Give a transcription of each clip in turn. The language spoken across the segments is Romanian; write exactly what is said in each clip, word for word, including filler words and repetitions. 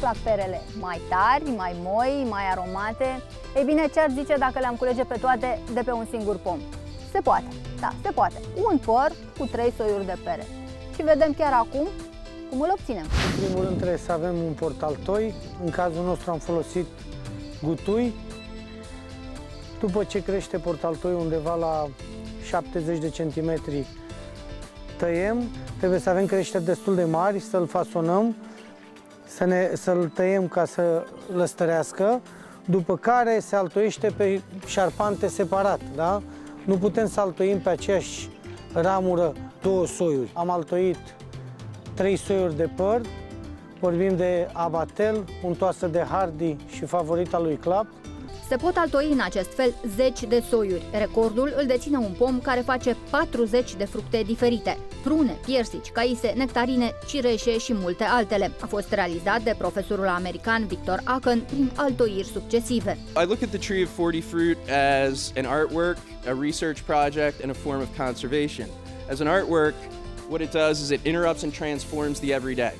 plac perele? Mai tari, mai moi, mai aromate? Ei bine, ce-ar zice dacă le-am culege pe toate de pe un singur pom? Se poate, da, se poate. Un păr cu trei soiuri de pere. Și vedem chiar acum cum îl obținem. În primul rând trebuie să avem un portaltoi. În cazul nostru am folosit gutui. După ce crește portaltoiul undeva la șaptezeci de centimetri, tăiem. Trebuie să avem creșteri destul de mari, să-l fasonăm, să ne, să-l tăiem ca să lăstărească, după care se altoiește pe șarpante separat. Da? Nu putem să altoim pe aceeași ramură două soiuri. Am altoit trei soiuri de păr, vorbim de abatel, untoasă de hardy și favorita lui Clap. Se pot altoi în acest fel zeci de soiuri. Recordul îl deține un pom care face patruzeci de fructe diferite. Prune, piersici, caise, nectarine, cireșe și multe altele. A fost realizat de profesorul american Victor Ackham prin altoiri succesive. I look at the Tree of forty Fruit as an artwork, a research project and a form of conservation. As an artwork, what it does is it interrupts and transforms the everyday.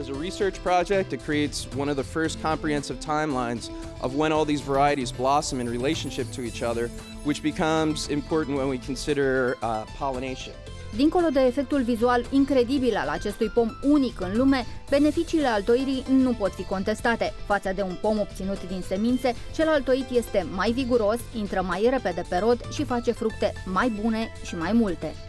As a research project, it creates one of the first comprehensive timelines of when all these varieties blossom in relationship to each other, which becomes important when we consider uh, pollination. Dincolo de efectul vizual incredibil al acestui pom unic în lume, beneficiile altoirii nu pot fi contestate. Față de un pom obținut din semințe, cel altoit este mai viguros, intră mai repede pe rod și face fructe mai bune și mai multe.